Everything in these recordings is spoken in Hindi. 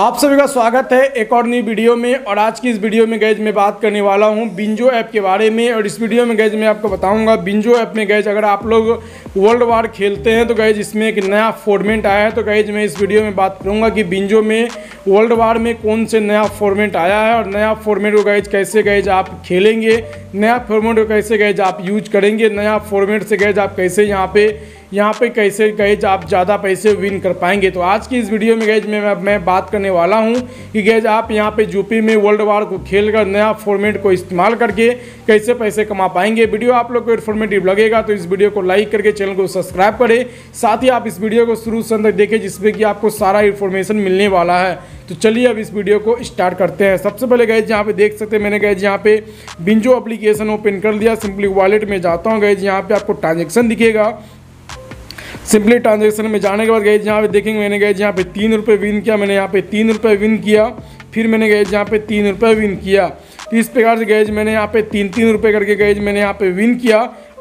आप सभी का स्वागत है एक और नई वीडियो में। और आज की इस वीडियो में गाइस मैं बात करने वाला हूं विंजो ऐप के बारे में। और इस वीडियो में गाइस मैं आपको बताऊंगा विंजो ऐप में गाइस अगर आप लोग वर्ल्ड वार खेलते हैं तो गाइस इसमें एक नया फॉर्मेट आया है। तो गाइस मैं इस वीडियो में बात करूंगा कि विंजो में वर्ल्ड वार में कौन से नया फॉर्मेट आया है और नया फॉर्मेट को गाइस कैसे गाइस आप खेलेंगे, नया फॉर्मेट को कैसे गाइस आप यूज करेंगे, नया फॉर्मेट से गाइस आप कैसे यहाँ पे कैसे गाइज आप ज़्यादा पैसे विन कर पाएंगे। तो आज की इस वीडियो में गाइज मैं बात करने वाला हूँ कि गाइज आप यहाँ पे यूपी में वर्ल्ड वार को खेलकर नया फॉर्मेट को इस्तेमाल करके कैसे पैसे कमा पाएंगे। वीडियो आप लोग को इन्फॉर्मेटिव लगेगा तो इस वीडियो को लाइक करके चैनल को सब्सक्राइब करें, साथ ही आप इस वीडियो को शुरू से अंत तक देखें जिसमें कि आपको सारा इन्फॉर्मेशन मिलने वाला है। तो चलिए अब इस वीडियो को स्टार्ट करते हैं। सबसे पहले गाइज यहाँ पे देख सकते हैं मैंने गाइज यहाँ पे विंजो एप्लीकेशन ओपन कर लिया। सिंपली वॉलेट में जाता हूँ, गाइज यहाँ पे आपको ट्रांजेक्शन दिखेगा। सिंपली ट्रांजेक्शन में जाने के बाद गए यहाँ पे देखेंगे मैंने गए यहाँ पे ₹3 विन किया, मैंने यहाँ पे ₹3 विन किया, फिर मैंने गए यहाँ पे ₹3 विन किया। तो इस प्रकार से गए मैंने यहाँ पे ₹3 करके गए मैंने यहाँ पे विन किया।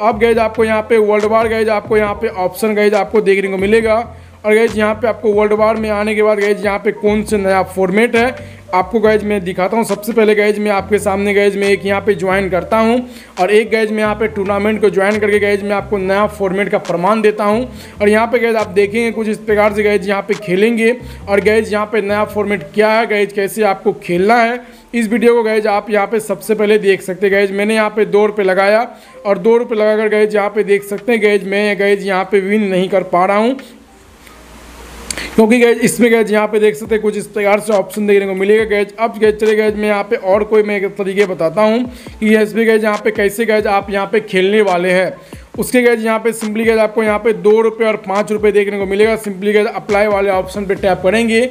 अब गए आपको यहाँ पे वर्ल्ड वार गए आपको यहाँ पे ऑप्शन गए आपको देखने को मिलेगा। और गए यहाँ पे आपको वर्ल्ड वार में आने के बाद गए यहाँ पे कौन से नया फॉर्मेट है आपको गाइज मैं दिखाता हूँ। सबसे पहले गाइज मैं आपके सामने गाइज मैं एक यहाँ पे ज्वाइन करता हूँ और एक गाइज मैं यहाँ पे टूर्नामेंट को ज्वाइन करके गाइज मैं आपको नया फॉर्मेट का प्रमाण देता हूँ। और यहाँ पे गाइज आप देखेंगे कुछ इस प्रकार से गाइज यहाँ पे खेलेंगे और गाइज यहाँ पे नया फॉर्मेट क्या है, गाइज कैसे आपको खेलना है, इस वीडियो को गाइज आप यहाँ पे सबसे पहले देख सकते हैं। गाइज मैंने यहाँ पे ₹2 लगाया और ₹2 लगाकर गाइज यहाँ पे देख सकते हैं गाइज मैं गाइज यहाँ पे विन नहीं कर पा रहा हूँ, क्योंकि गैज इसमें गैज यहाँ पे देख सकते हैं कुछ इस प्रकार से ऑप्शन देखने को मिलेगा। गैज अब गैज चले गए मैं यहाँ पे और कोई मैं तरीके बताता हूँ कि इस पर गैज यहाँ पे कैसे गैज आप यहाँ पे खेलने वाले हैं। उसके गैज यहाँ पे सिंपली गैज आपको यहाँ पे ₹2 और ₹5 देखने को मिलेगा। सिंपली गैज अप्लाई वाले ऑप्शन पे टैप करेंगे,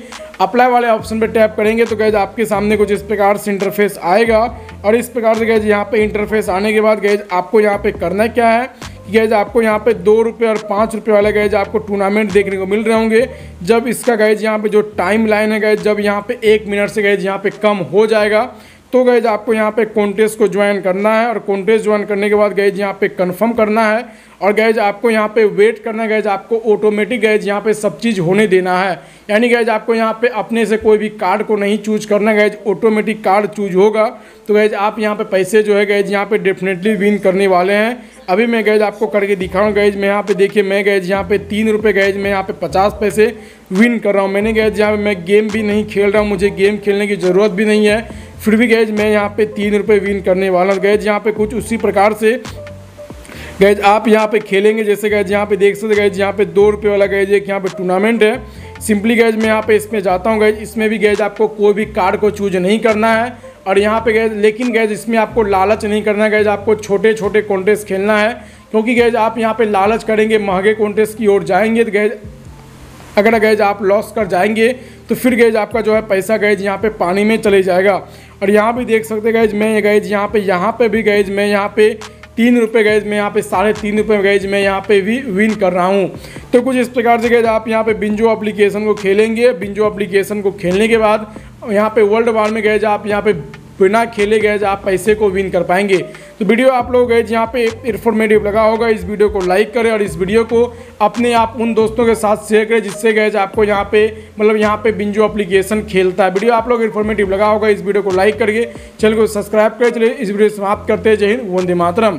अप्लाई वाले ऑप्शन पे टैप करेंगे तो गैज आपके सामने कुछ इस प्रकार से इंटरफेस आएगा। और इस प्रकार से गैज यहाँ पे इंटरफेस आने के बाद गैज आपको यहाँ पे करना क्या है कि गैज आपको यहाँ पे ₹2 और ₹5 वाला गैज आपको टूर्नामेंट देखने को मिल रहे होंगे। जब इसका गैज यहाँ पे जो टाइम लाइन है गैज जब यहाँ पे 1 मिनट से गैज यहाँ पे कम हो जाएगा तो गैज आपको यहाँ पे कॉन्टेस्ट को ज्वाइन करना है। और कॉन्टेस्ट ज्वाइन करने के बाद गैज यहाँ पे कंफर्म करना है और गैज आपको यहाँ पे वेट करना है। गैज आपको ऑटोमेटिक गैज यहाँ पे सब चीज़ होने देना है, यानी गैज आपको यहाँ पे अपने से कोई भी कार्ड को नहीं चूज करना, गैज ऑटोमेटिक कार्ड चूज होगा। तो गैज आप यहाँ पे पैसे जो है गैज यहाँ पे डेफिनेटली विन करने वाले हैं। अभी मैं गैज आपको करके दिखाऊँ। गैज मैं यहाँ पे देखिए मैं गैज यहाँ पे ₹3 गैज मैं यहाँ पे 50 पैसे विन कर रहा हूँ। मैंने गैज यहाँ पे मैं गेम भी नहीं खेल रहा हूँ, मुझे गेम खेलने की ज़रूरत भी नहीं है, फिर भी गैज मैं यहाँ पे ₹3 विन करने वाला हूँ। गैज यहाँ पे कुछ उसी प्रकार से गैज आप यहाँ पे खेलेंगे। जैसे गैज यहाँ पे देख सकते गैज यहाँ पे ₹2 वाला गैज एक यहाँ पे टूर्नामेंट है। सिंपली गैज मैं यहाँ पे इसमें जाता हूँ। गैज इसमें भी गैज आपको कोई भी कार्ड को चूज नहीं करना है। और यहाँ पे गैज लेकिन गैज इसमें आपको लालच नहीं करना है, गैज आपको छोटे छोटे कॉन्टेस्ट खेलना है, क्योंकि गैज आप यहाँ पर लालच करेंगे महंगे कॉन्टेस्ट की ओर जाएंगे तो गैज अगर गैज आप लॉस कर जाएंगे तो फिर गैज आपका जो है पैसा गैज यहाँ पे पानी में चले जाएगा। और यहाँ भी देख सकते गैज मैं गैज यहाँ पे भी गैज मैं यहाँ पे ₹3 गैज मैं यहाँ पे ₹3.5 गैज मैं यहाँ पे भी विन कर रहा हूँ। तो कुछ इस प्रकार से गैज आप यहाँ पे विंजो एप्लीकेशन को खेलेंगे। विंजो एप्लीकेशन को खेलने के बाद यहाँ पे वर्ल्ड वार में गैज आप यहाँ पे बिना खेले गए आप पैसे को विन कर पाएंगे। तो वीडियो आप लोग गए यहाँ पे इन्फॉर्मेटिव लगा होगा। इस वीडियो को लाइक करें और इस वीडियो को अपने आप उन दोस्तों के साथ शेयर करें जिससे गए आपको यहाँ पे मतलब यहाँ पे विंजो एप्लीकेशन खेलता है। वीडियो आप लोग इन्फॉर्मेटिव लगा होगा। इस वीडियो को लाइक करके चैनल को सब्सक्राइब करें। चलिए इस वीडियो समाप्त करते हैं। जय हिंद, वंदे मातरम।